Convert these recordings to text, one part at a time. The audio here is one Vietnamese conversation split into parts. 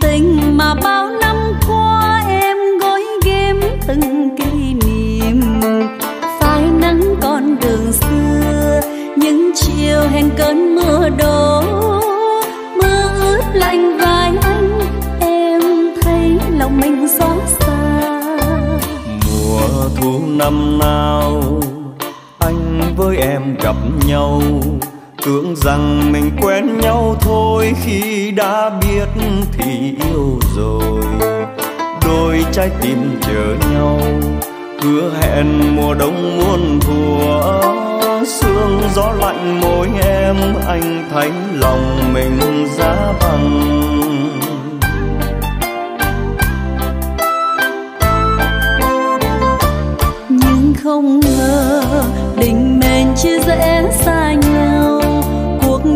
tình mà bao năm qua em gói ghém từng kỷ niệm. Phai nắng con đường xưa, những chiều hẹn cơn mưa đổ, mưa ướt lạnh vai anh, em thấy lòng mình xót xa. Mùa thu năm nào anh với em gặp nhau, tưởng rằng mình quen nhau thôi, khi đã biết thì yêu rồi. Đôi trái tim chờ nhau, hứa hẹn mùa đông muôn thuở. Sương gió lạnh môi em, anh thấy lòng mình giá bằng. Nhưng không ngờ tình mình chia rẽ xa nhau,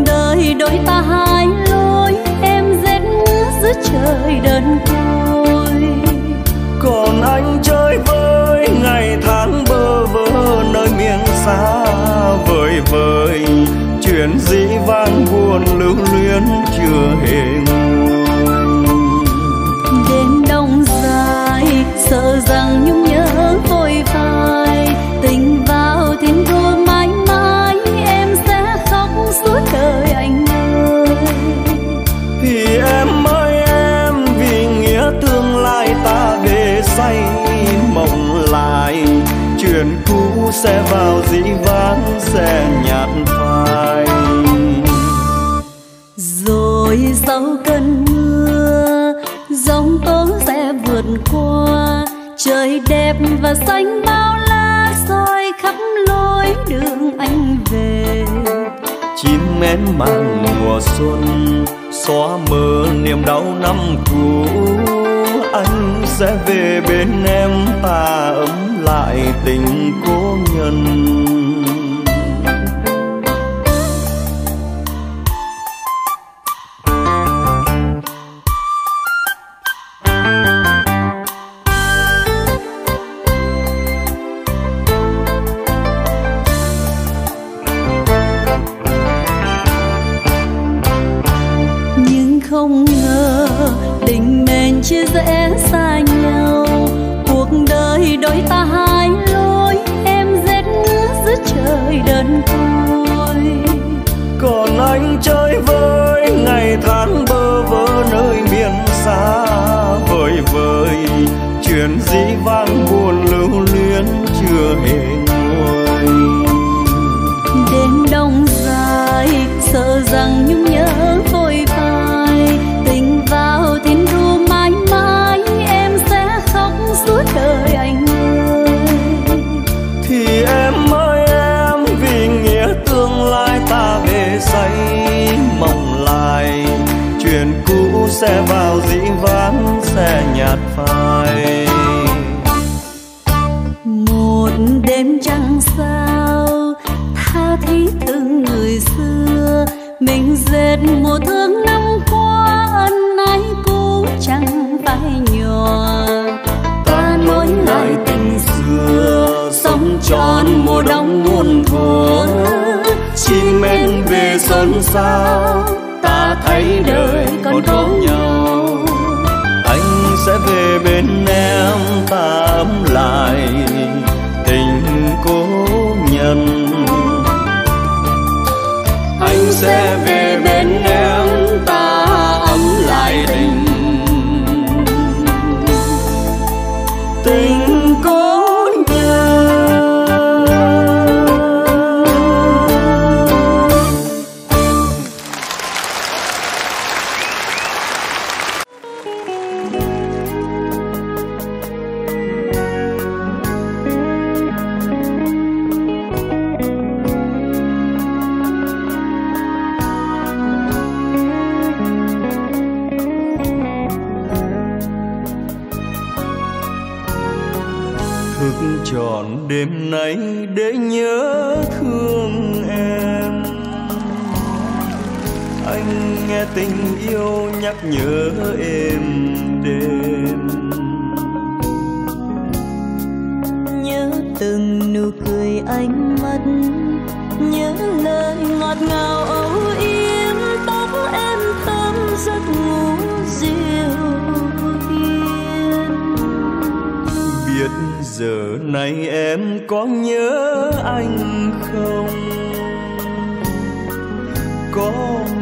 đời đôi ta hai lối, em rét mướt giữa trời đơn côi. Còn anh chơi với ngày tháng bơ vơ nơi miền xa vời vời, chuyện dĩ vãng buồn lưu luyến chưa hề nguôi. Đêm đông dài sợ rằng nhung nhớ vội phai, tình vào thiên thôi mãi mãi em sẽ khóc suốt đời. Mộng lại chuyện cũ sẽ vào dĩ vãng sẽ nhạt phai. Rồi sau cơn mưa giông tố sẽ vượt qua, trời đẹp và xanh bao la soi khắp lối đường anh về. Chim én mang mùa xuân xóa mờ niềm đau năm cũ, anh sẽ về bên em ta ấm lại tình cố nhân. Nhưng không ngờ tình mình chia rẽ xa nhau, cuộc đời đôi ta hai lối, em rét mướt giữa trời đơn côi. Còn anh chơi với ngày tháng bơ vơ nơi miền xa vời vời, chuyện dĩ vãng buồn lưu luyến chưa hề nguôi. Đêm đông dài sợ rằng nhung nhớ vội phai, tình vào thiên thu mãi mãi em sẽ khóc suốt đời anh ơi. Thì em ơi em, vì nghĩa tương lai ta về say mộng lại, chuyện cũ sẽ vào dĩ vãng sẽ nhạt phai. Một đêm trăng sao tha thiết từng người xưa, mình dệt mùa thương năm qua, ân ái cũ chẳng phai nhòa. Ta nối lại tình xưa, sống tròn mùa đông muôn thuở. Chim én về xôn xao, ta thấy đời còn có nhau. Anh sẽ về bên em ta ấm lại tình cố nhân. Anh sẽ về bên em ta ấm lại tình cố nhân. Trọn đêm nay để nhớ thương em, anh nghe tình yêu nhắc nhớ em đêm. Nhớ từng nụ cười ánh mắt, nhớ lời ngọt ngào âu yếm, tóc em thắm giấc ngủ riêng. giờ này em có nhớ anh không? Có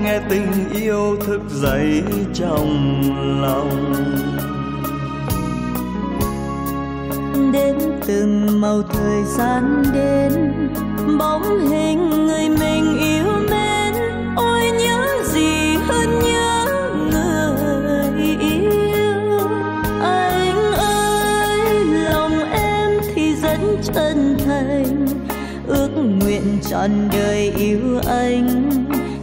nghe tình yêu thức dậy trong lòng, đến từng màu thời gian đến bóng hình người mình yêu mến. Ôi nhớ gì hơn nhớ người yêu. Anh ơi lòng em thì rất chân thành, ước nguyện trọn đời yêu anh,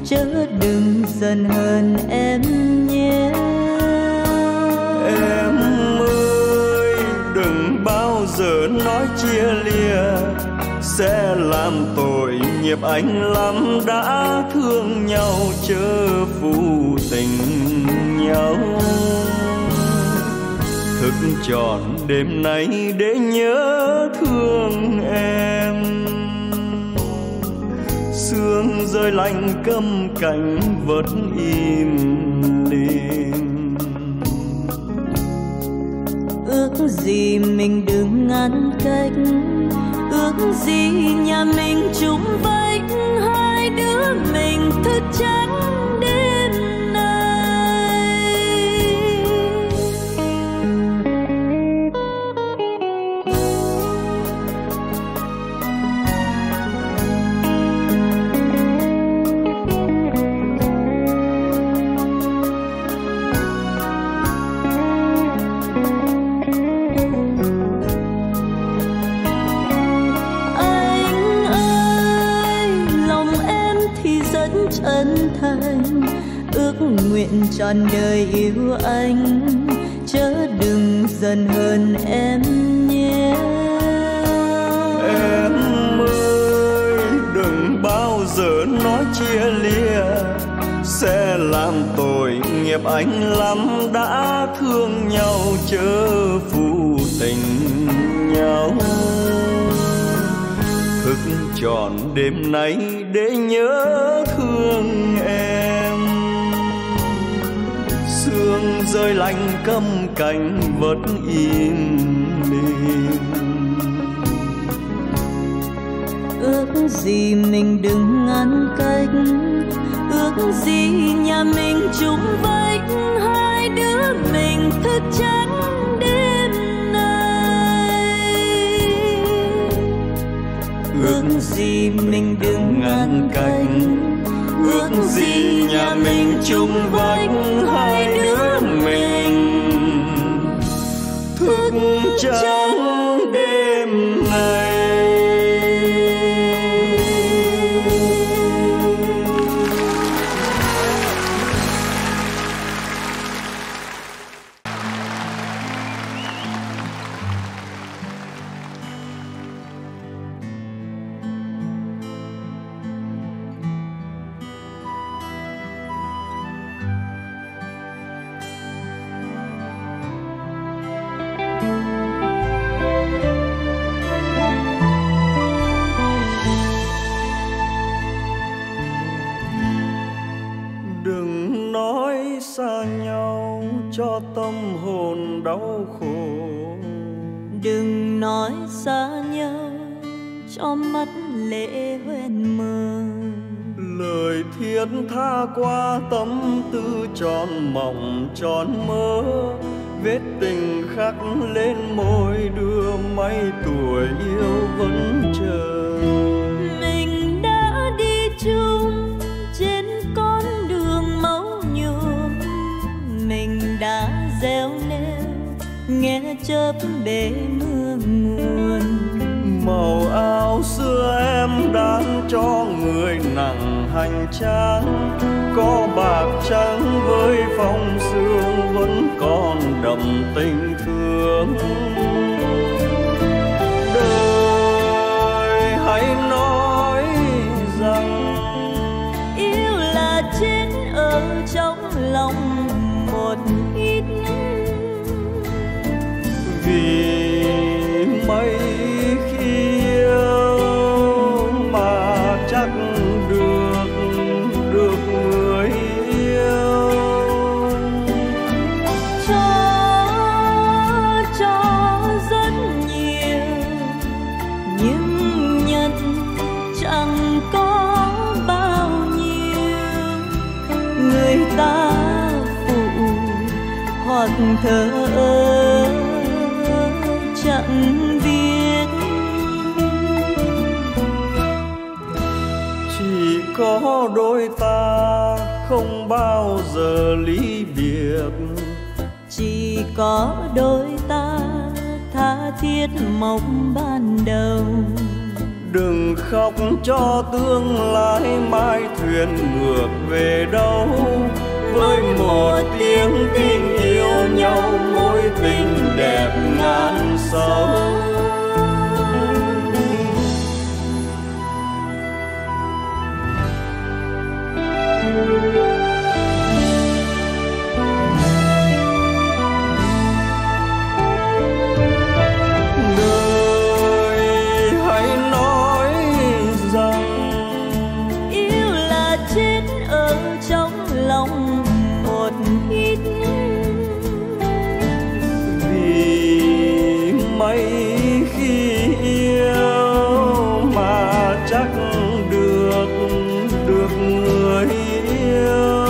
chớ đừng dần hơn em nhé. Em ơi đừng bao giờ nói chia lìa, sẽ làm tội nghiệp anh lắm. Đã thương nhau chớ phụ tình nhau, thức trọn đêm nay để nhớ thương em. Sương rơi lạnh câm cánh vẫn im lìm, ước gì mình đừng ngăn cách, ước gì nhà mình chung vách, hai đứa mình thức trắng đêm nay. Nguyện trọn đời yêu anh, chớ đừng dần hơn em nhé. Em ơi đừng bao giờ nói chia lìa, sẽ làm tội nghiệp anh lắm. Đã thương nhau chớ phụ tình nhau, thức trọn đêm nay để nhớ thương em. Sương rơi lạnh câm cánh vẫn im lìm, ước gì mình đừng ngăn cách, ước gì nhà mình chung vách, hai đứa mình thức trắng đêm nay. Ước gì mình đừng ngăn cách, ước gì nhà mình chung vách, hai đứa mình thức trắng đêm nay. Đừng nói xa nhau cho mắt lệ hoen mờ, lời thiết tha qua tâm tư tròn mộng tròn mơ. Vết tình khắc lên môi đưa mấy tuổi yêu vẫn chờ. Mình đã đi chung trên con đường máu nhuộm, mình đã gieo nêu nghe chớp bể mưa nguồn. Màu áo xưa em đang cho người nặng hành trang, có bạc trắng với phong sương vẫn còn đậm tình thương. Đời hãy nói rằng yêu là chết ở trong lòng một ít, vì mấy khi yêu mà chắc được người yêu. Cho thờ ơ chẳng biết, chỉ có đôi ta không bao giờ ly biệt, chỉ có đôi ta tha thiết mộng ban đầu. Đừng khóc cho tương lai mai thuyền ngược về đâu, với một tiếng tình yêu nhau mối tình đẹp ngàn sâu. Đời hãy nói rằng yêu là chết ở trong lòng. Mấy khi yêu mà chắc được người yêu,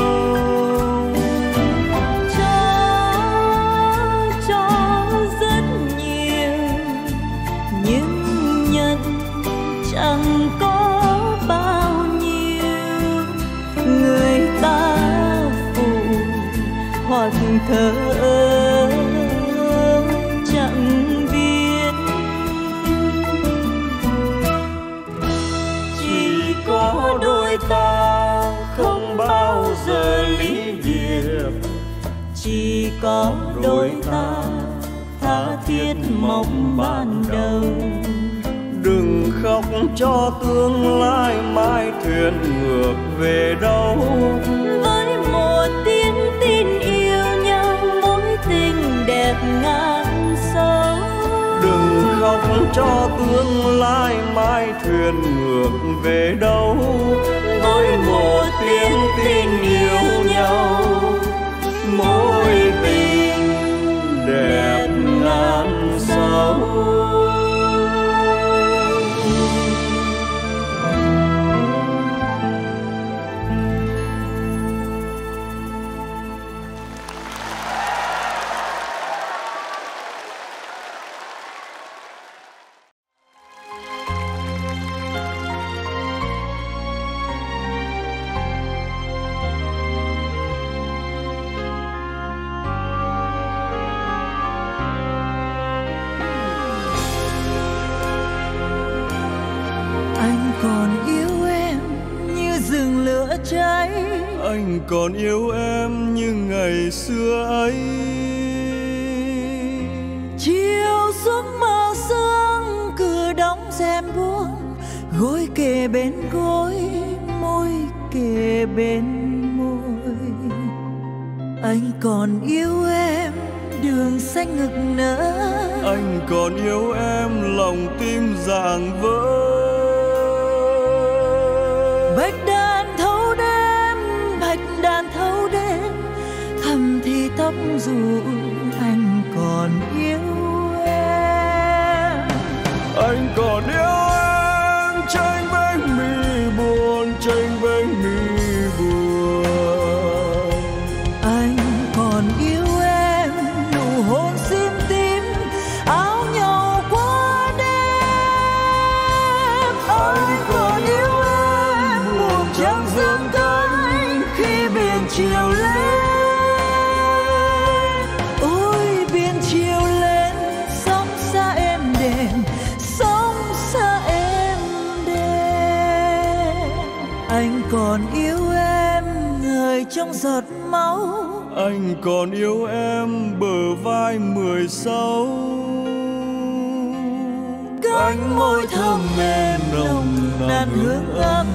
cho rất nhiều nhưng nhận chẳng có bao nhiêu. Người ta phụ hoặc thờ ơ chẳng, ta không bao giờ lý biệt, chỉ có đôi ta tha thiết mộng ban đầu. Đừng khóc cho tương lai mai thuyền ngược về đâu, với một tiếng tin yêu nhau mối tình đẹp ngàn sâu. Đừng khóc cho tương lai mai thuyền ngược về đâu, mỗi một tiếng tin yêu nhau mỗi tình đẹp ngàn sâu. Anh còn yêu em như ngày xưa ấy, chiều xuống mơ sương cửa đóng rèm buông, gối kề bên gối môi kề bên môi. Anh còn yêu em đường xanh ngực nở, anh còn yêu em lòng tim rạng vỡ. Tóc dù anh còn yêu em, anh còn yêu em. Chênh bánh mì buồn, chênh bánh mì buồn. Anh còn yêu em nụ hôn sim tím áo nhau quá đêm. Anh còn yêu em buồn trăng dương cánh khi biển chiều lên. Anh còn yêu em người trong giọt máu, anh còn yêu em bờ vai 16, cánh môi thơm mềm nồng nàn hương ấm.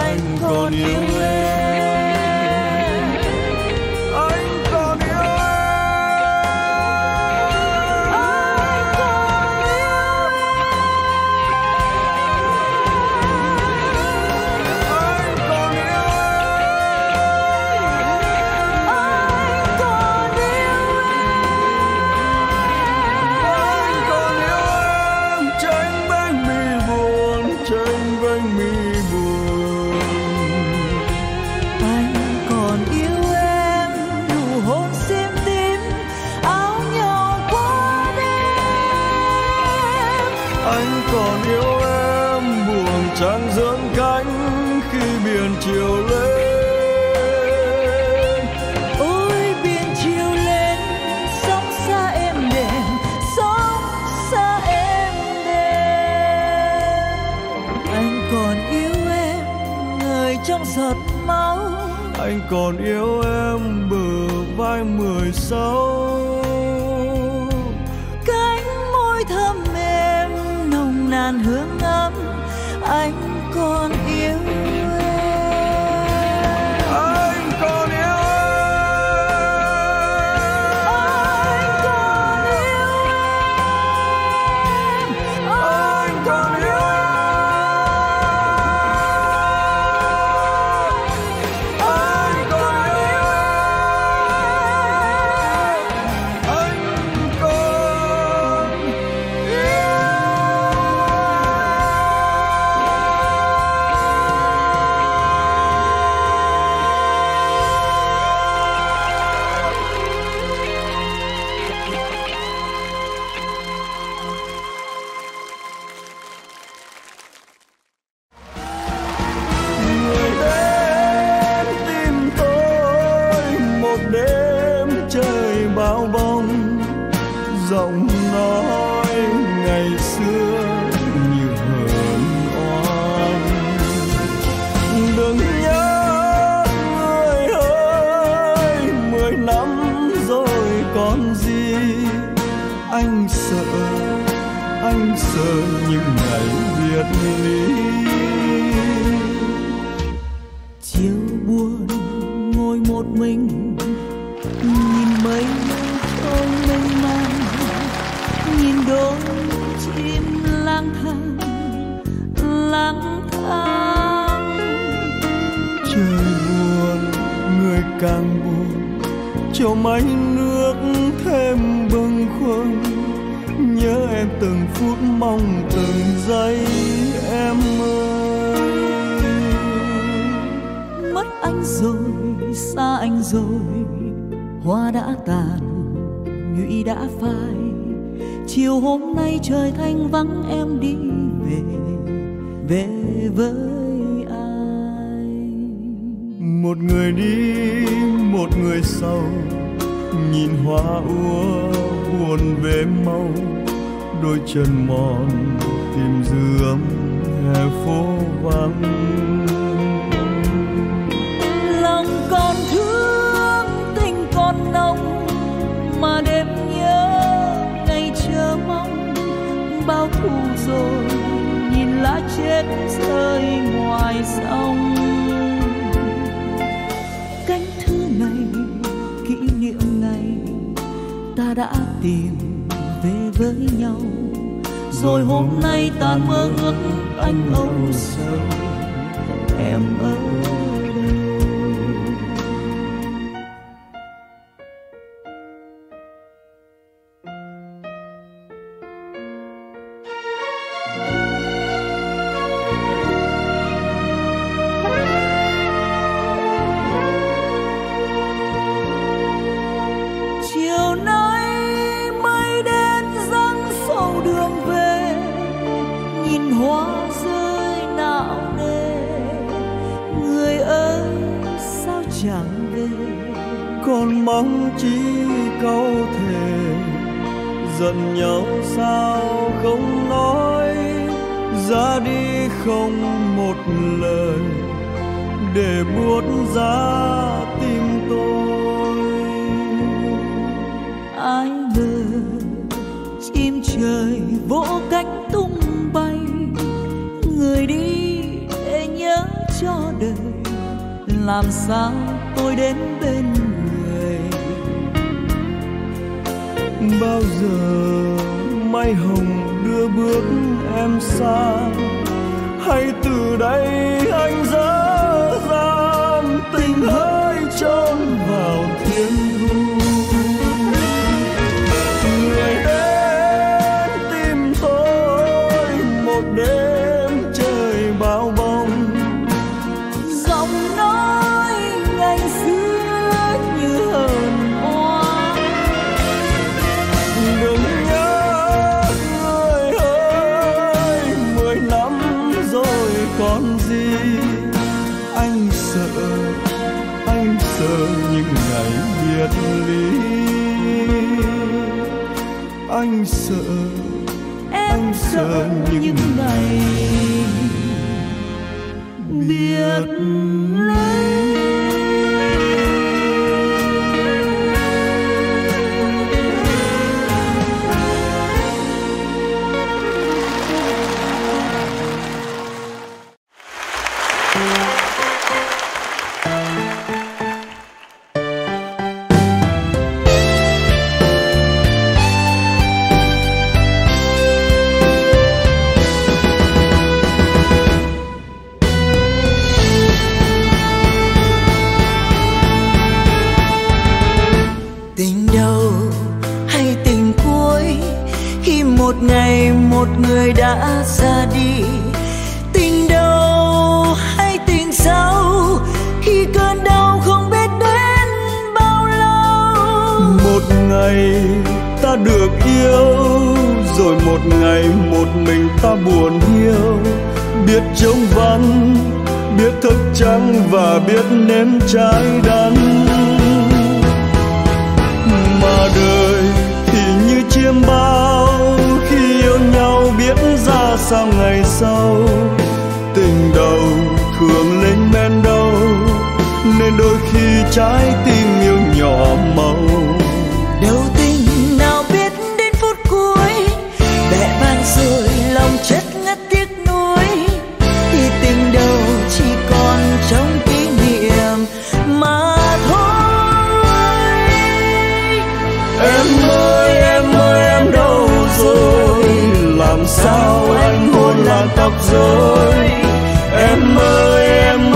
Anh còn yêu em. trăng dưỡng cánh khi biển chiều lên. Ôi biển chiều lên, sóng xa êm đềm, sóng xa êm đềm. Anh còn yêu em, người trong giọt máu. Anh còn yêu em, bờ vai 16. Cánh môi thơm mềm, nồng nàn hương ấm. Anh còn yêu em. Anh còn yêu em. Anh còn yêu em. Anh còn yêu em. Anh còn yêu em. Anh còn yêu. Giọng nói ngày xưa như hờn oan. Đừng nhớ người ơi, 10 năm rồi còn gì. Anh sợ những ngày biệt ly. Chiều buồn ngồi một mình, nhìn mấy không mênh mang, nhìn đôi chim lang thang. Trời buồn, người càng buồn, trong ánh nước thêm bâng khuâng. Nhớ em từng phút mong từng giây em ơi. Mất anh rồi, xa anh rồi, hoa đã tàn, nhụy đã phai. Chiều hôm nay trời thanh vắng, em đi về, về với ai? Một người đi, một người sau, nhìn hoa úa buồn về mau. Đôi chân mòn tìm dường hè phố vắng. Lòng còn thương, tình còn nồng, mà đêm nhớ ngày chờ mong. Bao thu rồi nhìn lá chết rơi ngoài sông. Cánh thư này, kỷ niệm này, ta đã tìm về với nhau. Rồi hôm nay ta mơ ước anh âu sầu, em ơi. Còn mong chỉ câu thề, giận nhau sao không nói, ra đi không một lời, để buốt giá tim tôi. Ai ngờ chim trời vỗ cánh tung bay, người đi để nhớ cho đời. Làm sao tôi đến bên người? Bao giờ mai hồng đưa bước em xa, hay từ đây anh dỡ dàng tình hơi trốn vào thiên thu. Người đến tim tôi một đêm trời bao bông. Giọng nói ngày xưa như hờn oan. Đừng nhớ người ơi, 10 năm rồi còn gì. Anh sợ những ngày biệt ly. Anh sợ những ngày biệt ly. Đã ra đi, tình đâu hay tình sau khi cơn đau không biết đến bao lâu. Một ngày ta được yêu, rồi một ngày một mình ta buồn hiu. Biết chống vắng, biết thức trắng và biết nếm trái đắng. Mà đời thì như chiêm bao, khi yêu nhau biết ra sao ngày sau. Tình đầu thường lên men đâu, nên đôi khi trái tim yêu nhỏ màu. Đâu tình nào biết đến phút cuối, bẽ bàng rồi lòng chết ngất tiếc nuối. Thì tình đầu chỉ còn trong kỷ niệm mà thôi. Em ơi em đâu rồi, làm sao anh hôn làn tóc rối. Em ơi em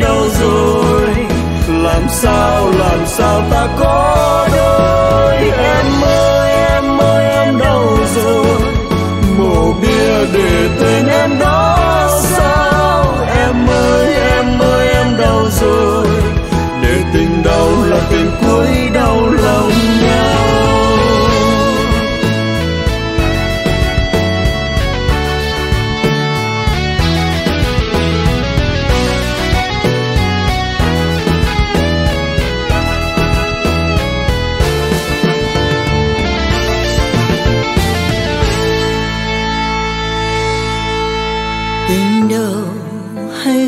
đâu rồi, làm sao ta có đôi. Em ơi em đâu rồi, mồ bia để tên em đó sao. Em ơi em đâu rồi, để tình đầu là tình cuối đau lòng nhau.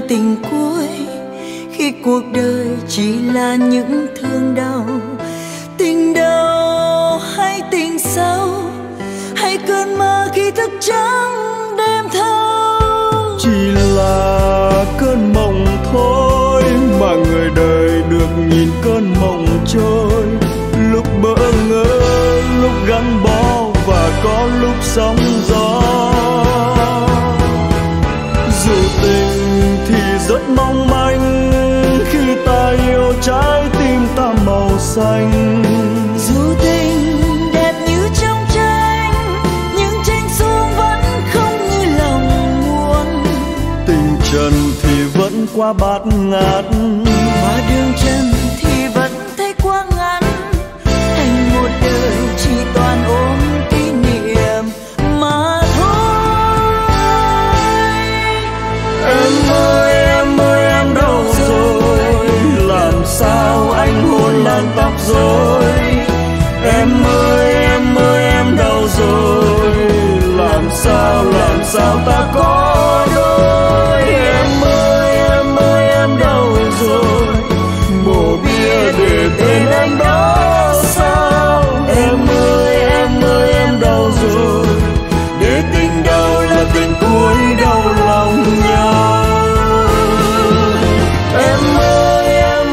Tình cuối khi cuộc đời chỉ là những thương đau. Tình đau hay tình sau, hay cơn mơ khi thức trắng đêm thâu. Chỉ là cơn mộng thôi, mà người đời được nhìn cơn mộng trôi. Lúc bỡ ngỡ, lúc gắn bó và có lúc sóng gió. Dù tình thì rất mong manh, khi ta yêu trái tim ta màu xanh. Dù tình đẹp như trong tranh, nhưng tranh xuống vẫn không như lòng muốn. Tình trần thì vẫn quá bát ngát, mà đường trần thì vẫn thấy quá ngắn. Thành một đời chỉ toàn ôm kỷ niệm mà. Em ơi em đâu rồi, làm sao anh hôn làn tóc rối. Em ơi em đâu rồi, làm sao ta có đôi. Em ơi em đâu rồi, mồ bia để tên anh đó sao. Em ơi em đâu rồi, để tình đâu là tình cuối đau lòng nhau. Em ơi em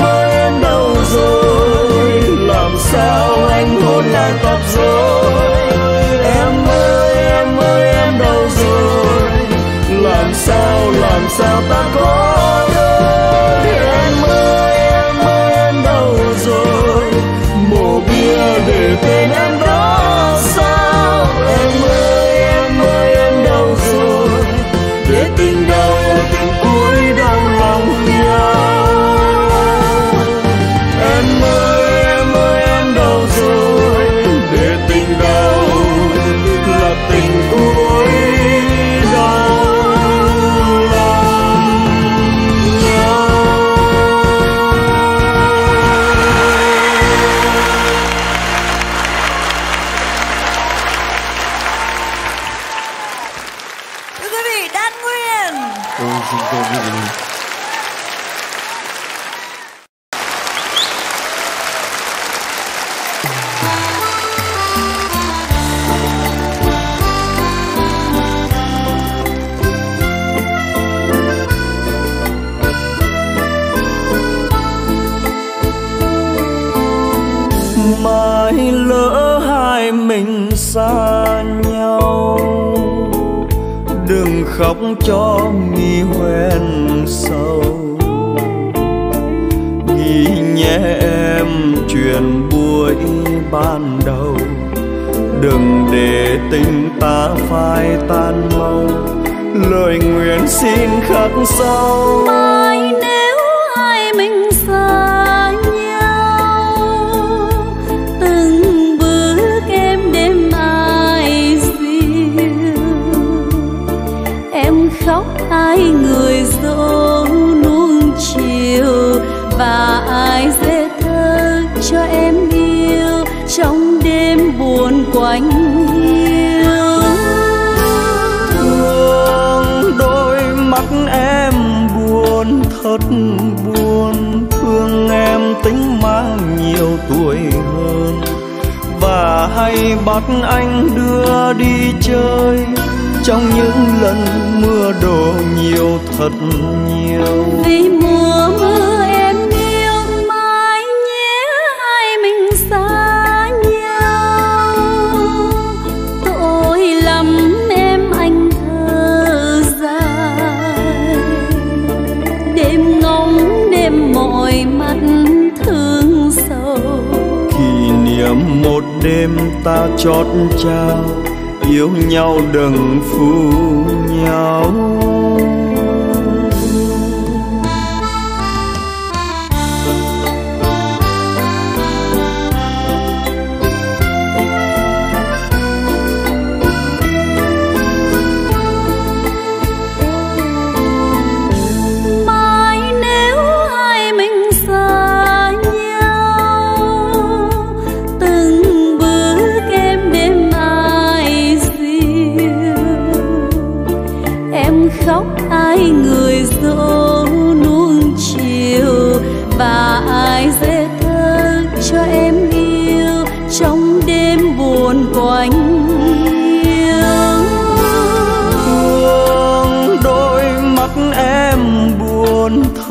đâu rồi, Mai lỡ hai mình xa nhau, đừng khóc cho nghi hoen sâu. Nghĩ nhé em chuyện buổi ban đầu, đừng để tình ta phai tan mau. Lời nguyện xin khắc sâu. Mai nếu hai mình xa nhau, từng bước em đêm ai dìu. Em khóc ai người dỗ nuông chiều, và ai dễ thơ cho em yêu trong đêm buồn quạnh hiu. Thương đôi mắt em buồn thật buồn, thương em tính mang nhiều tuổi hơn, và hay bắt anh đưa đi chơi trong những lần mưa đổ nhiều thật nhiều. Vì mùa mưa em yêu, mãi nhé hai mình xa nhau. Tội lắm em anh thơ dài, đêm ngóng đêm mỏi mắt thương sầu. Kỷ niệm một đêm ta chót trao, yêu nhau đừng phụ nhau.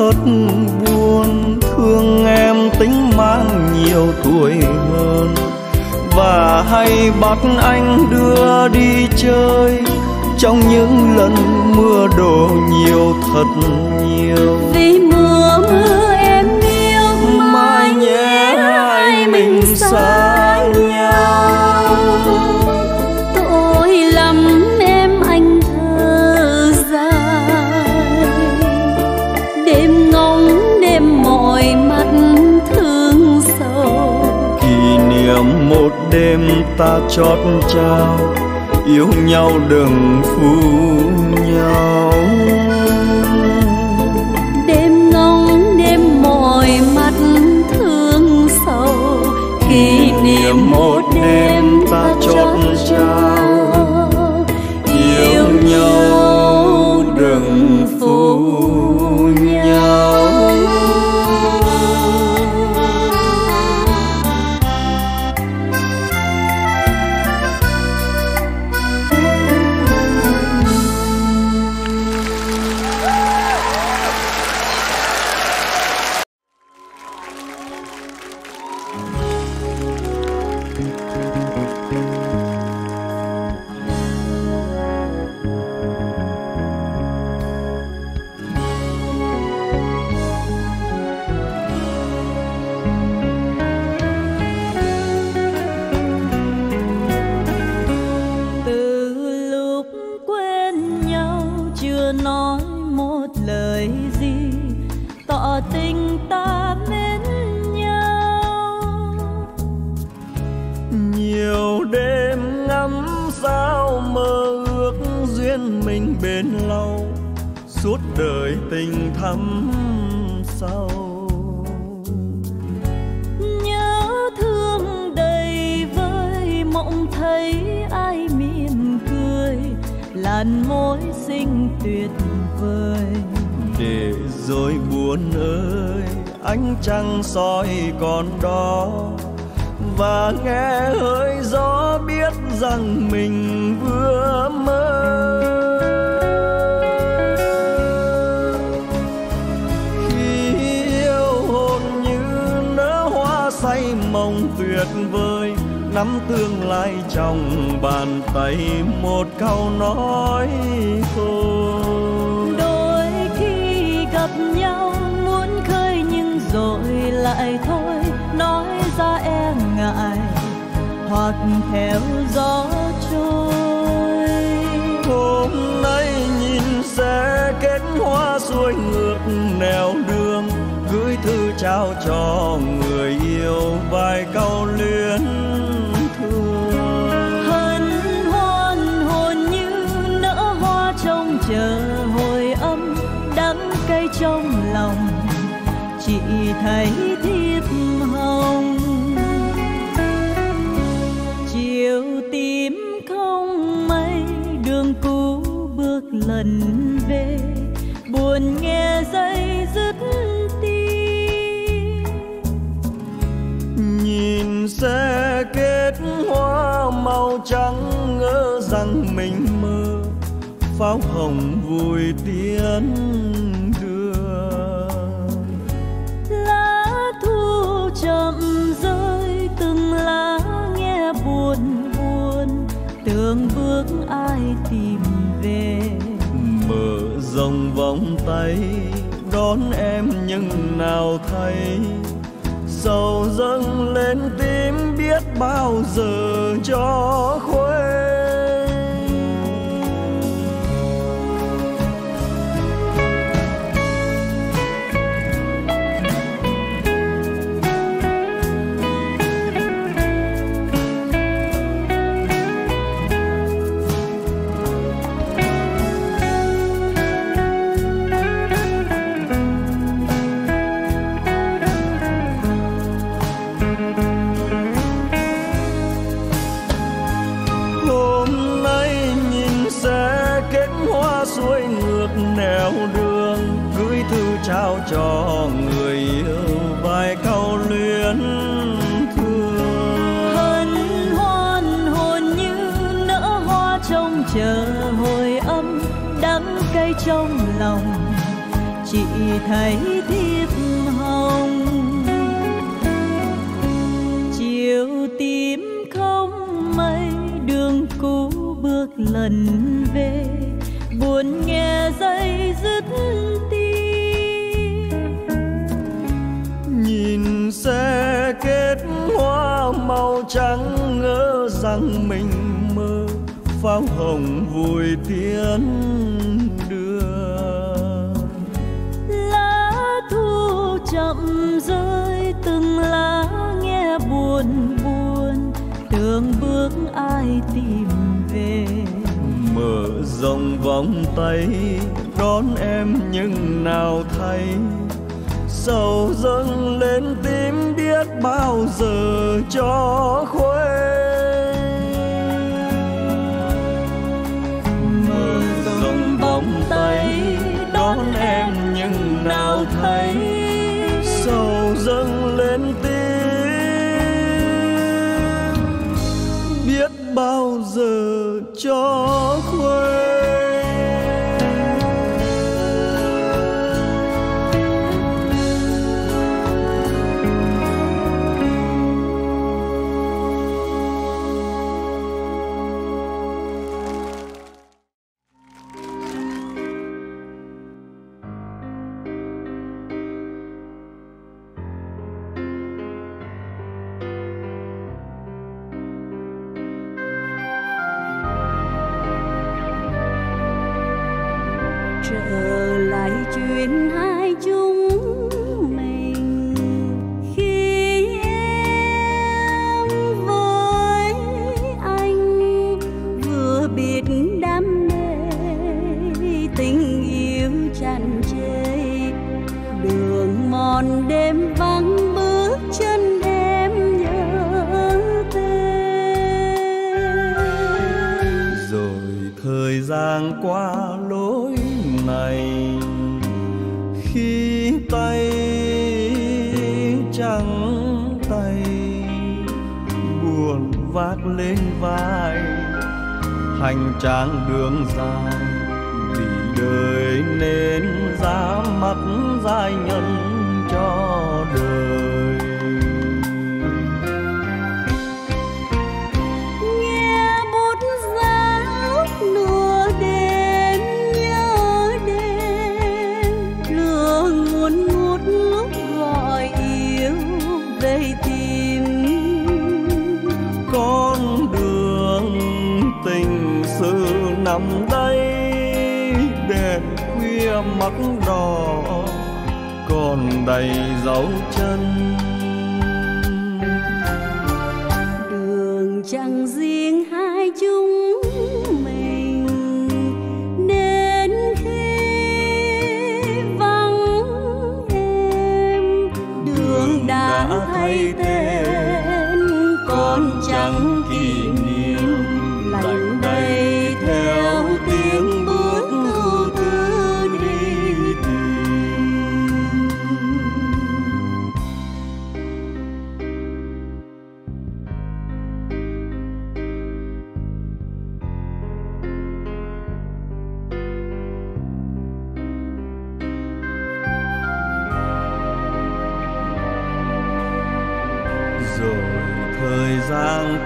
Thật buồn, thương em tính mang nhiều tuổi hơn, và hay bắt anh đưa đi chơi trong những lần mưa đổ nhiều thật nhiều. Vì mùa mưa em yêu, mai nhé hai mình xa nhau. Tội lắm em anh thơ dài, đêm ngóng đêm mỏi mắt thương sầu. Kỷ niệm một đêm ta chót trao, yêu nhau đừng phụ nhau. Đêm ngóng đêm mỏi mắt thương sầu, kỷ niệm một đêm ta chót trao, yêu nhau đừng phụ nhau. Môi xinh tuyệt vời buồn ơi, ánh trăng soi còn đó, và nghe hơi gió biết rằng mình vừa mơ. Khi yêu hồn như nở hoa say mộng tuyệt vời, nắm tương lai trong bàn tay, một câu nói thôi. Đôi khi gặp nhau muốn khơi nhưng rồi lại thôi, nói ra e ngại hoặc theo gió trôi. Hôm nay nhìn sẽ kết hoa xuôi ngược nẻo đường, gửi thư trao cho người yêu vài câu luyến thương. Hân hoan hồn như nở hoa trông chờ hồi âm, đắng cay trong lòng chỉ thấy thiếp hồng. Chiều tím không mây đường cũ bước lần về, buồn nghe dây dứt tim. Nhìn xe kết hoa màu trắng, ngỡ rằng mình mơ, pháo hồng vui tiến đưa. Lá thu chậm rơi từng lá nghe buồn buồn, tưởng bước ai tìm về. Mở rộng vòng tay đón em nhưng nào thấy, sầu dâng lên tim biết bao giờ cho khuây. Trao cho người yêu vài câu luyến thương. Hân hoan hồn như nở hoa trông chờ hồi âm, đắng cay trong lòng chỉ thấy thiếp hồng. Chiều tím không mây đường cũ bước lần về, buồn nghe dây dứt tim. Nhìn xe kết hoa màu trắng, ngỡ rằng mình mơ, pháo hồng vui tiến đưa. Lá thu chậm rơi từng lá nghe buồn buồn, tưởng bước ai tìm về. Mở rộng vòng tay đón em nhưng nào thấy, sầu dâng lên tim biết bao giờ cho khuây. Mơ rộng vòng tay đón em nhưng nào thấy, sầu dâng lên tim biết bao giờ cho khuây. Thời gian qua lối này, khi tay trắng tay buồn vác lên vai hành trang đường dài vì đời nên giá mắt dài nhân cho đời. Nằm đây đèn khuya mắt đỏ còn đầy dấu chân, đường chẳng riêng hai chúng mình đến khi vắng em đường đã thay tên còn chẳng kỷ niệm lạnh đây.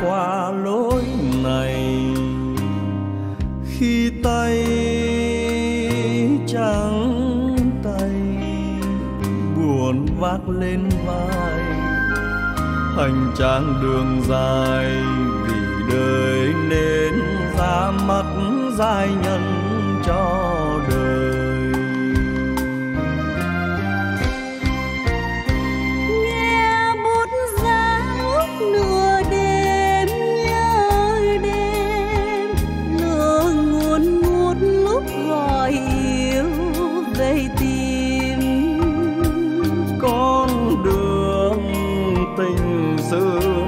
Qua lối này khi tay trắng tay buồn vác lên vai hành trang đường dài vì đời nên ra mắt dài nhân cho đời.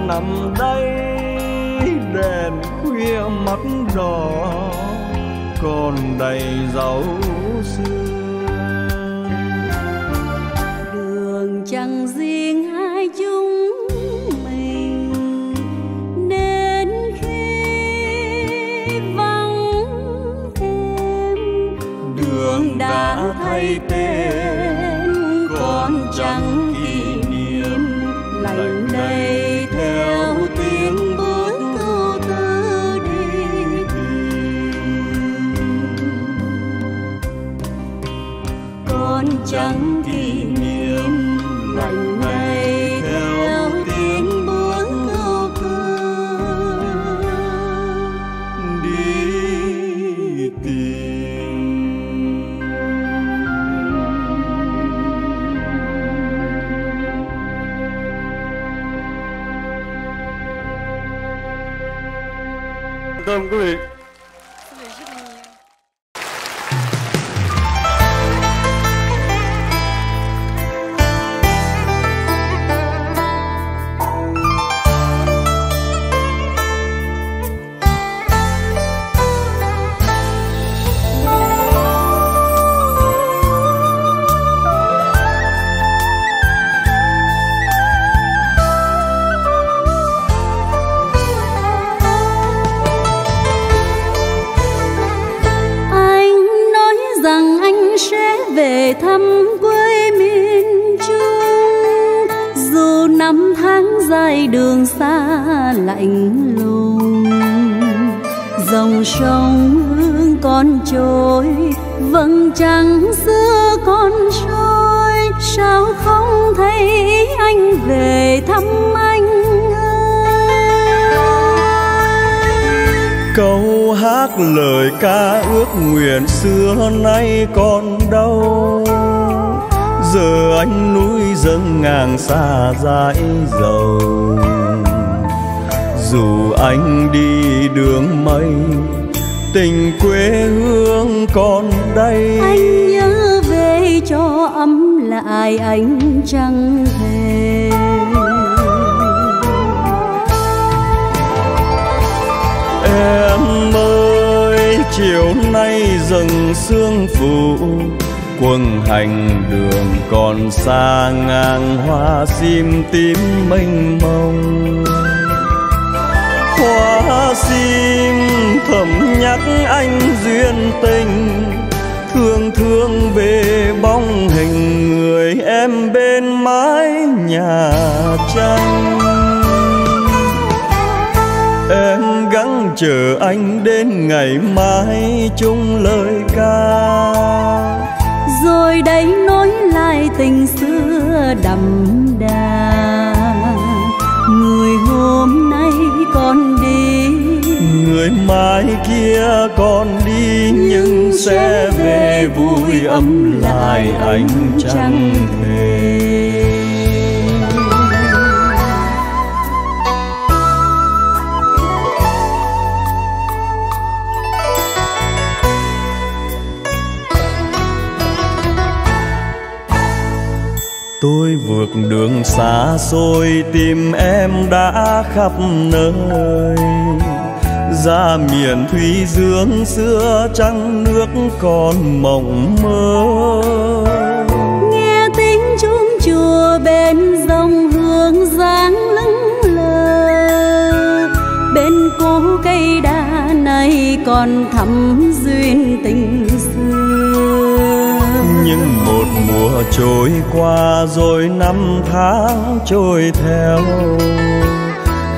Nằm đây đèn khuya mắt đỏ còn đầy dấu xưa, đường chẳng riêng hai chúng mình đến khi vắng em đường đã thay tên còn chẳng kỷ niệm lạnh đây. Chẳng kỷ niệm lạnh ngày theo tiếng bước câu cơ đi tìm. Cảm ơn quý vị. Đường xa lạnh lùng dòng sông hương con trôi vầng trăng xưa con trôi sao không thấy anh về thăm anh ơi. Câu hát lời ca ước nguyện xưa nay còn đâu giờ anh núi dâng ngang xa dãi dầu dù anh đi đường mây tình quê hương còn đây anh nhớ về cho ấm lại anh chẳng về. Em ơi chiều nay dần sương phủ quần hành đường còn xa ngang hoa sim tím mênh mông. Hoa sim thầm nhắc anh duyên tình, thương thương về bóng hình người em bên mái nhà tranh. Em gắng chờ anh đến ngày mai chung lời ca, rồi đây nối lại tình xưa đậm đà. Người hôm nay còn đi, người mai kia còn đi, nhưng sẽ về vui ấm lại ánh trăng thề. Tôi vượt đường xa xôi tìm em đã khắp nơi, ra miền Thúy Dương xưa trăng nước còn mộng mơ. Nghe tiếng chuông chùa bên dòng hương dáng lững lờ, bên cố cây đa này còn thắm duyên tình xưa. Nhưng một mùa trôi qua rồi năm tháng trôi theo,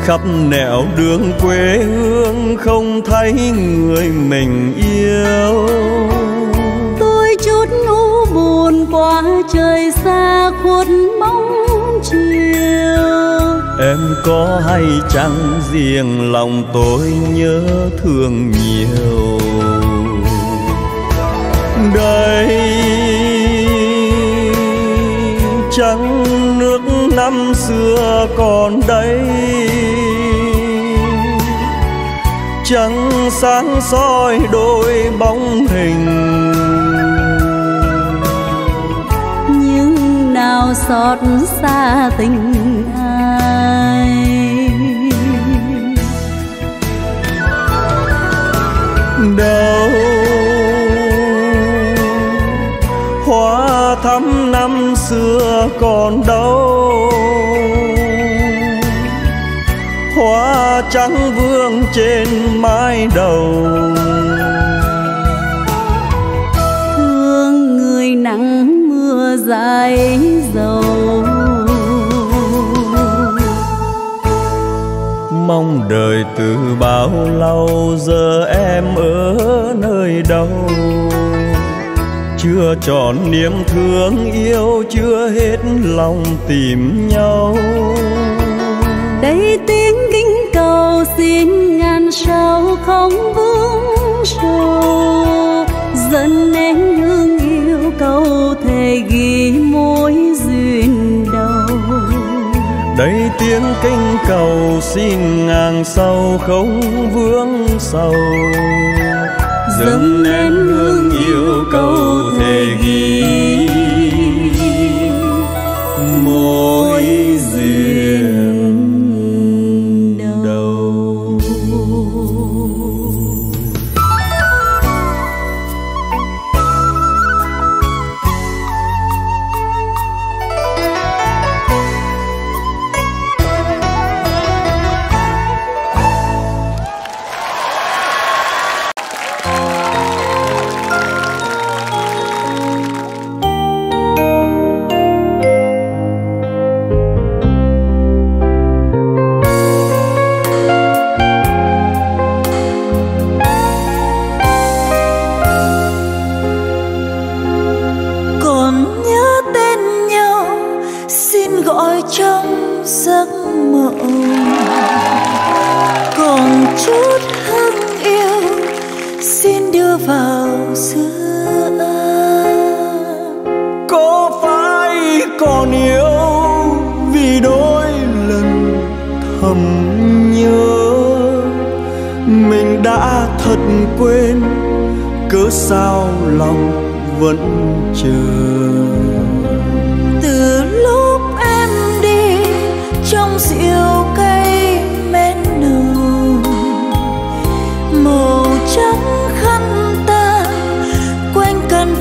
khắp nẻo đường quê hương không thấy người mình yêu. Tôi chút u buồn qua trời xa khuất bóng chiều. Em có hay chăng riêng lòng tôi nhớ thương nhiều. Đây trắng nước năm xưa còn đây, trăng sáng soi đôi bóng hình. Nhưng nào xót xa tình ai, đâu hoa thắm năm xưa còn đâu, hoa trắng vương trên mái đầu. Thương người nắng mưa dài dầu, mong đợi từ bao lâu giờ em ở nơi đâu. Chưa tròn niềm thương yêu, chưa hết lòng tìm nhau. Đây tiếng kính cầu xin ngàn sao không vướng sầu, dần nén hương yêu cầu thề ghi mối duyên đầu. Đây tiếng kính cầu xin ngàn sao không vướng sầu, dần nén hương yêu cầu thề ghi mối duyên.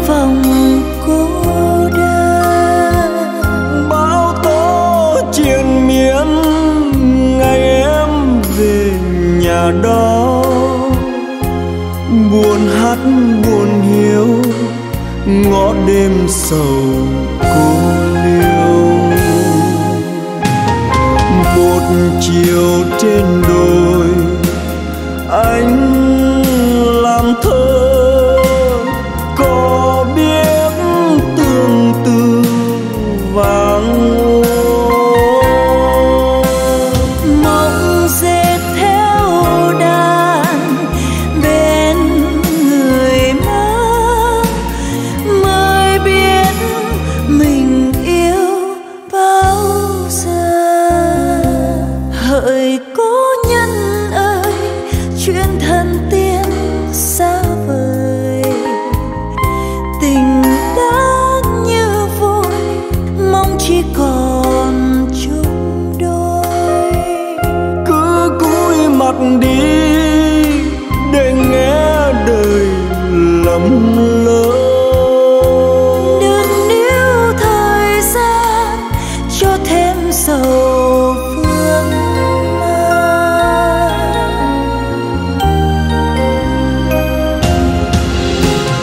Phòng cô ngõ đêm sầu cô liêu. Một chiều trên đồi anh làm thơ, có biết tương tư vàng ô. Mộng dệt theo đàn bên người mơ, mới biết mình yêu bao giờ. Hỡi cố nhân ơi, chuyện thần tiên xa vời, tình đã như vội mong chỉ còn chung đôi. Cứ cúi mặt đi để nghe đời lầm lỡ, đừng níu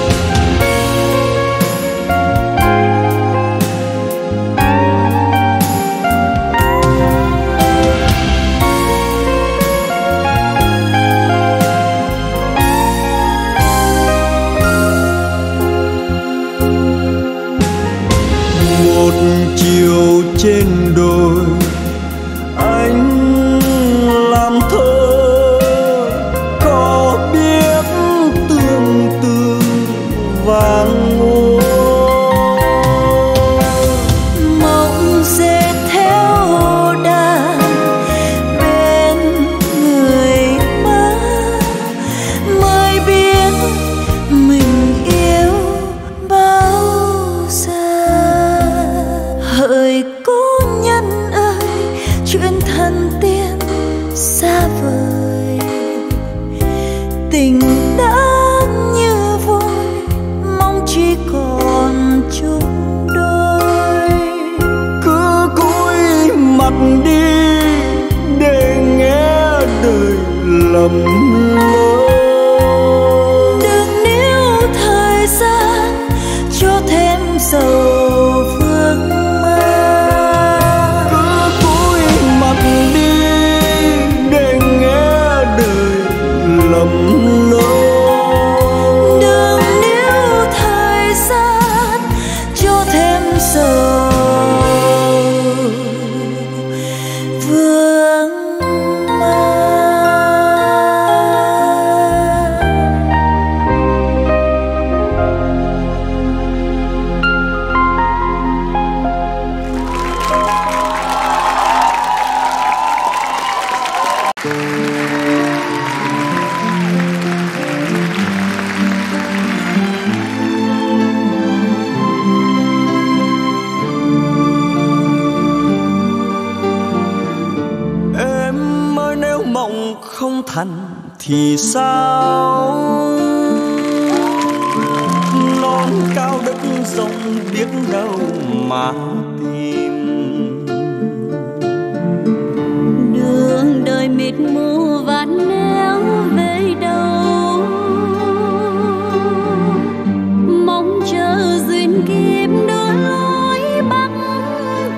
thời gian cho thêm sầu vương. Chiều trên đồi anh làm thơ, có biết tương tư vàng ô. Mộng dệt theo đàn bên người mơ, mới biết mình yêu bao giờ. Hỡi cố nhân ơi, chuyện thần tiên xa vời, tình đã như vội mong chỉ còn chung đôi. Cứ cúi mặt đi để nghe đời lầm lỡ, đừng níu thời gian cho thêm sầu. Không thành thì sao, non cao đất rộng biết đâu mà tìm. Đường đời mịt mù và néo về đâu, mong chờ duyên kiếp đưa lối bắc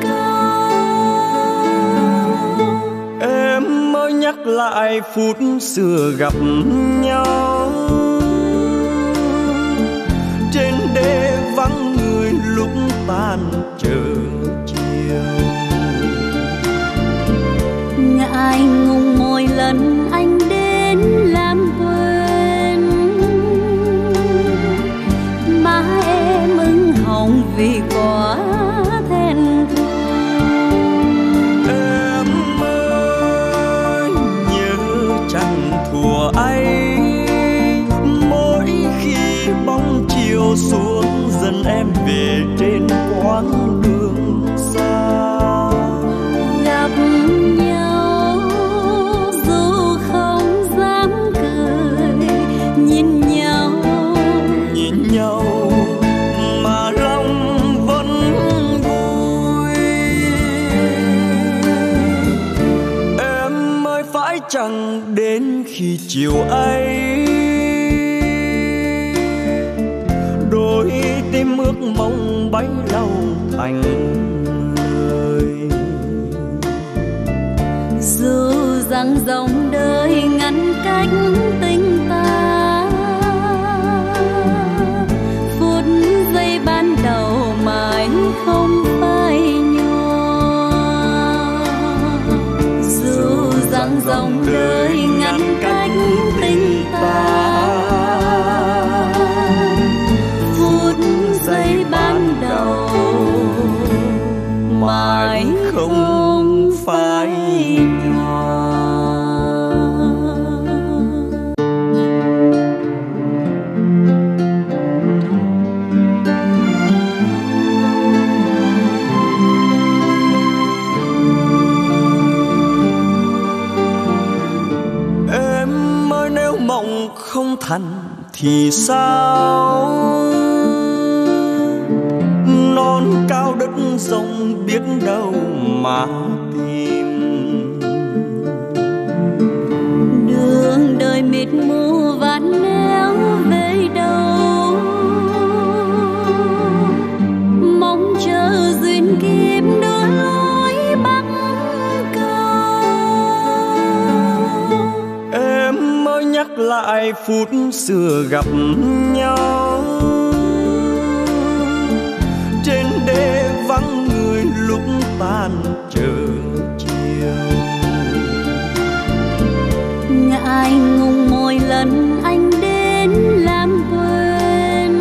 cầu. Em mới nhắc lại phút xưa gặp nhau, trên đê vắng người lúc tan chờ chiều. Ngại ngùng mỗi lần anh đến làm quên, má em ưng hồng vì quá thẹn thùng. Em ơi nhớ chẳng thua ấy, mỗi khi bóng chiều xuống dần em về trên quãng đường xa. Chẳng đến khi chiều ấy đôi tim ước mong bấy lâu thành người. Dù rằng dòng đời ngăn cách tình ta, phút giây ban đầu mà anh không phai nhòa. Dù rằng dòng đời ngăn cách tình ta, giây ban đầu mãi không phải nhỏ. Em ơi nếu mộng không thành thì sao, non cao đất rộng biết đâu mà tìm. Đường đời mịt mù và néo về đâu, mong chờ duyên kiếp đưa lối bắc cầu. Em mới nhắc lại phút xưa gặp nhau, trên đê vắng người lúc tan trời chiều. Ngại ngùng mỗi lần anh đến làm quên,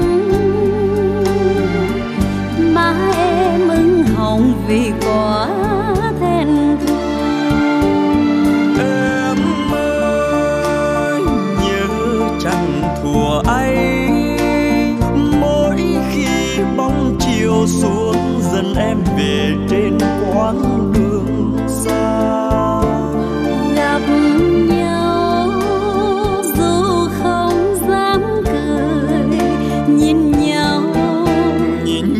má em ưng hồng vì quá thẹn thùng. Em ơi nhớ chẳng thua ấy, chiều xuống dần em về trên quãng đường xa. Gặp nhau dù không dám cười, nhìn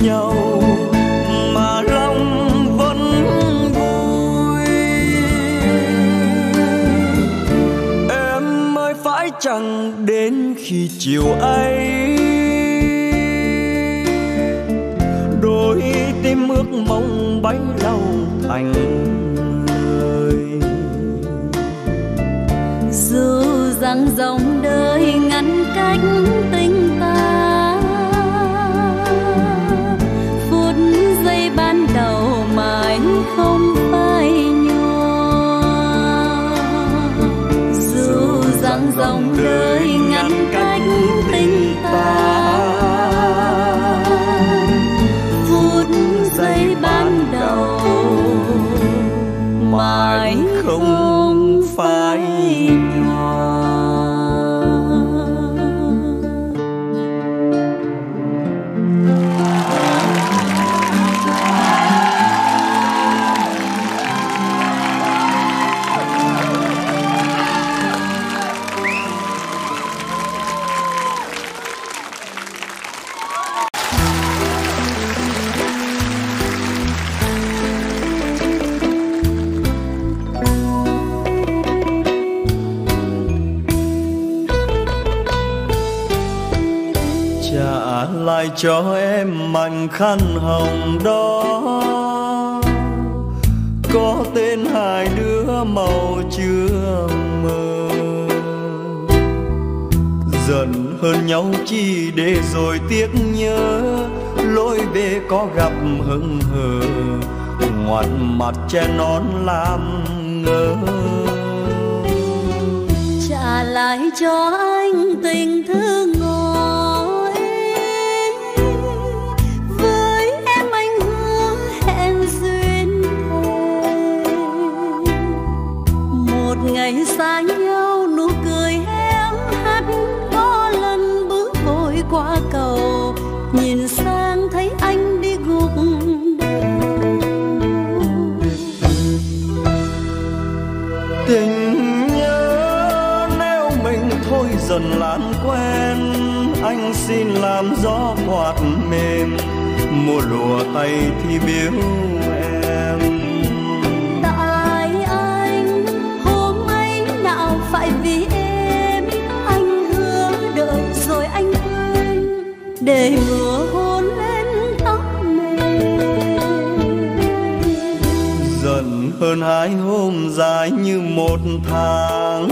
nhau mà lòng vẫn vui. Em mới phải chẳng đến khi chiều ấy, đôi tim ước mong bấy lâu thành người. Dù rằng dòng đời ngăn cách tình ta, phút giây ban đầu mà anh không phai nhòa. Dù rằng dòng đời ngăn cách tình ta, giây ban đầu mãi không phải nhỏ. Lại cho em mảnh khăn hồng đó, có tên hai đứa màu chưa mơ. Giận hơn nhau chi để rồi tiếc nhớ, lối về có gặp hững hờ, ngoằn mặt che nón làm ngơ. Trả lại cho anh tình thương ngồi, ngày xa nhau nụ cười em hắt. Có lần bước vội qua cầu, nhìn sang thấy anh đi gục đầu. Tình nhớ nếu mình thôi dần lãng quen, anh xin làm gió quạt mềm, mùa lùa tay thì biếu em. Tại vì em anh hứa đợi rồi anh quên, để hứa hôn hơn 2 hôm dài như 1 tháng.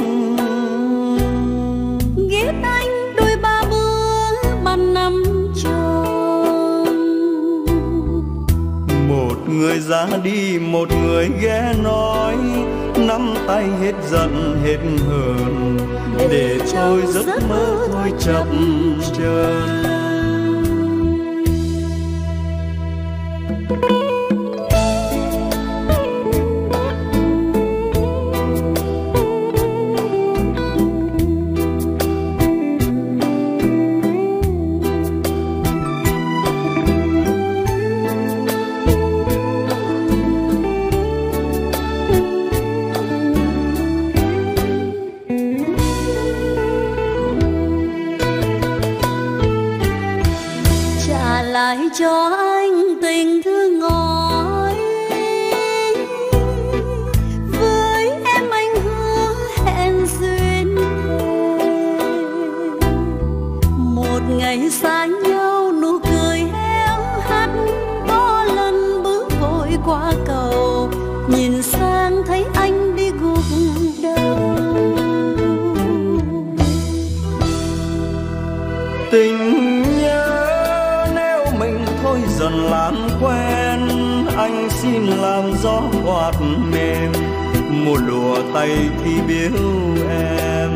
Ghét anh đôi 3 bữa 3 năm tròn. Một người ra đi, một người ghé nói, nắm tay hết giận hết hờn, để trôi giấc mơ thôi chậm chờn. Cho anh tình thương ngói, với em anh hứa hẹn duyên đời. Một ngày xa nhau nụ cười héo hắt, có lần bước vội qua cầu, nhìn sang thấy anh đi gục đầu. Tình dần làm quen, anh xin làm gió quạt mềm, mùa lùa tay thì biếu em.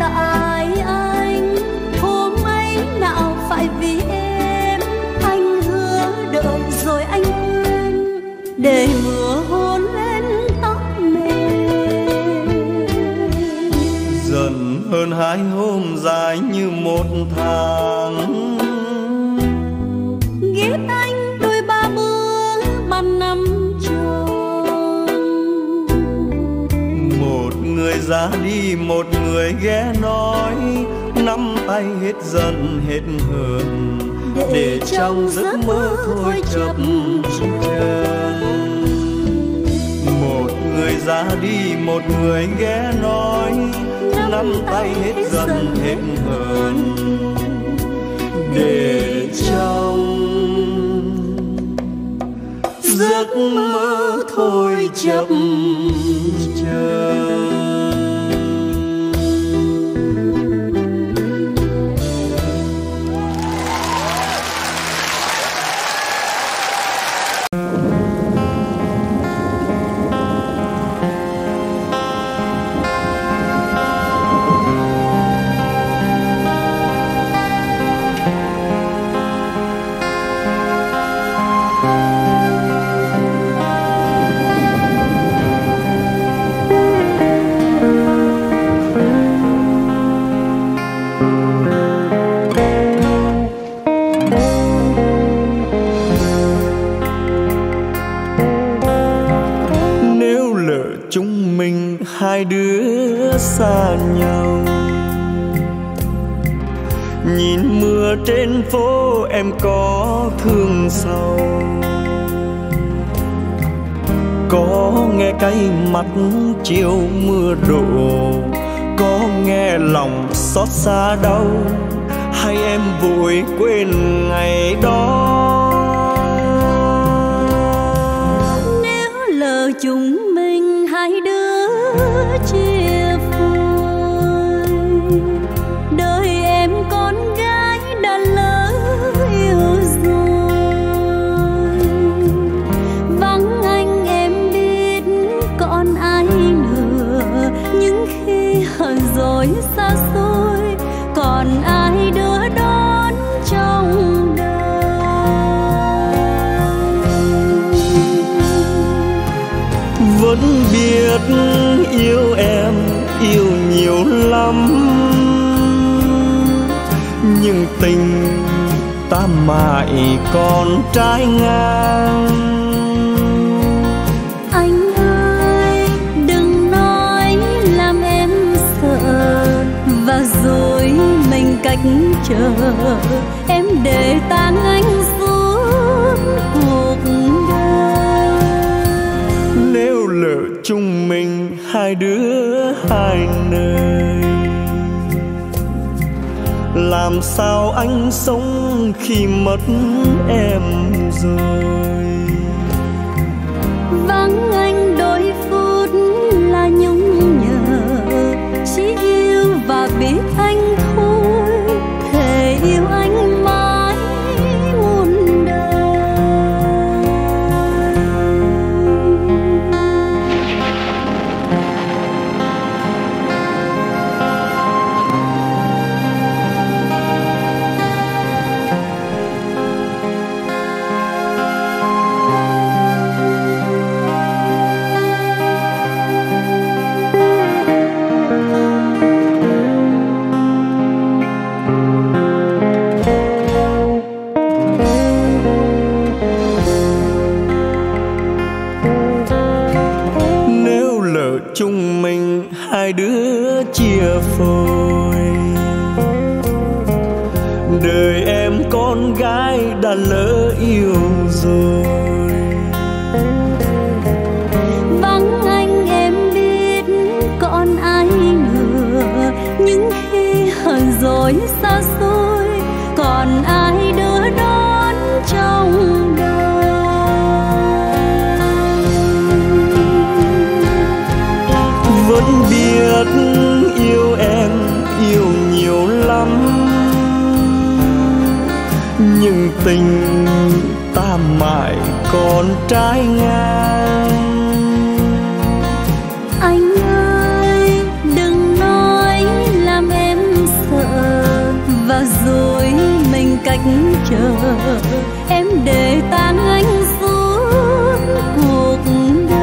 Tại anh hôm ấy nào phải vì em, anh hứa đợi rồi anh quên, để mưa hôn lên tóc mềm. Dần hơn 2 hôm dài như 1 tháng. Ghét anh đôi 3 bữa 3 năm tròn. Một người ra đi, một người ghé nói, nắm tay hết giận hết hờn, để trong giấc mơ thôi chập chờn. Một người ra đi, một người ghé nói, nắm tay hết giận hết hờn, để trong giấc mơ thôi chập chờn. Hai đứa xa nhau, nhìn mưa trên phố em có thương sao, có nghe cay mắt chiều mưa đổ, có nghe lòng xót xa đau, hay em vội quên ngày đó. Nếu lỡ chúng mình hai đứa chia phôi, đời em con gái đã lỡ yêu rồi, vắng anh em biết còn ai nữa, những khi hờn dỗi xa xôi còn ai đứa đón trong đời. Vẫn biết yêu em yêu nhiều lắm, nhưng tình ta mãi còn trái ngang. Anh ơi đừng nói làm em sợ, và rồi mình cách chờ, em để tan anh suốt cuộc đời. Nếu lỡ chung mình hai đứa hai nơi, làm sao anh sống khi mất em rồi, vắng anh chỉ yêu và biết anh thôi, thề yêu anh mãi muôn đời. Chúng mình hai đứa chia phôi, đời em con gái đã lỡ yêu rồi. Vắng anh em biết còn ai nữa, những khi hờn dỗi xa xôi còn ai đỡ đón trong đời. Vẫn biết yêu em yêu nhiều lắm, nhưng tình ta mãi còn trái ngang. Anh ơi đừng nói làm em sợ, và rồi mình cách chờ em để tang anh suốt cuộc đời.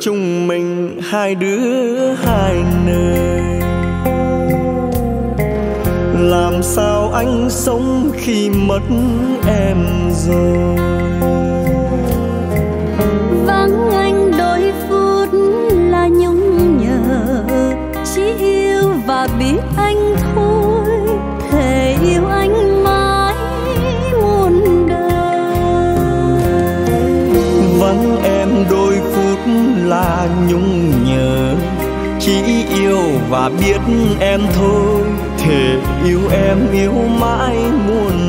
Chúng mình hai đứa hai nơi, làm sao anh sống khi mất em rồi. Vắng anh đôi phút là nhung nhớ, chỉ yêu và biết anh thôi, thề yêu anh mãi muôn đời. Vắng em đôi là nhung nhớ, chỉ yêu và biết em thôi, thề yêu em yêu mãi muôn